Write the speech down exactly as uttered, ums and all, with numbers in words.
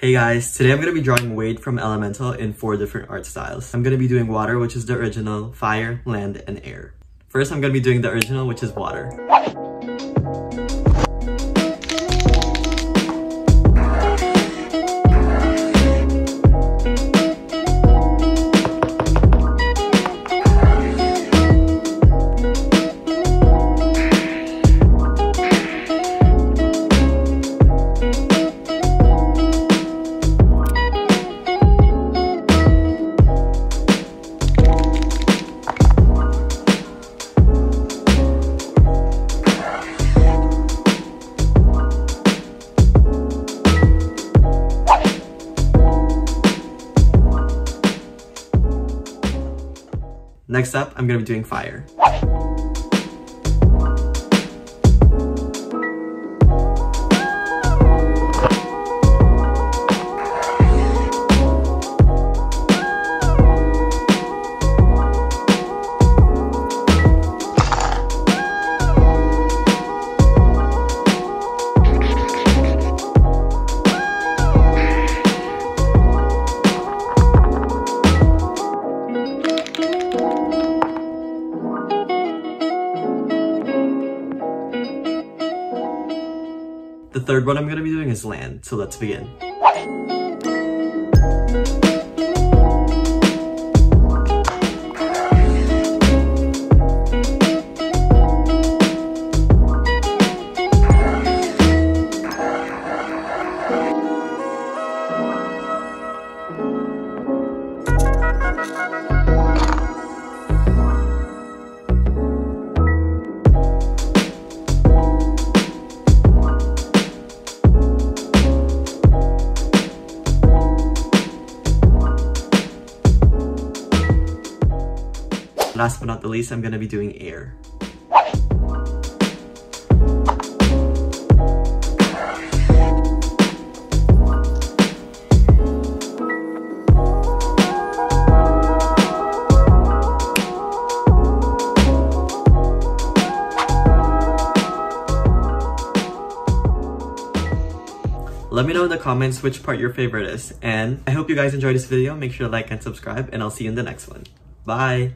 Hey guys, today I'm going to be drawing Wade from Elemental in four different art styles. I'm going to be doing water, which is the original, fire, land, and air. First, I'm going to be doing the original, which is water. Next up, I'm going to be doing fire. The third one I'm going to be doing is land, so let's begin. Last but not the least, I'm going to be doing air. Let me know in the comments which part your favorite is, and I hope you guys enjoyed this video. Make sure to like and subscribe, and I'll see you in the next one. Bye!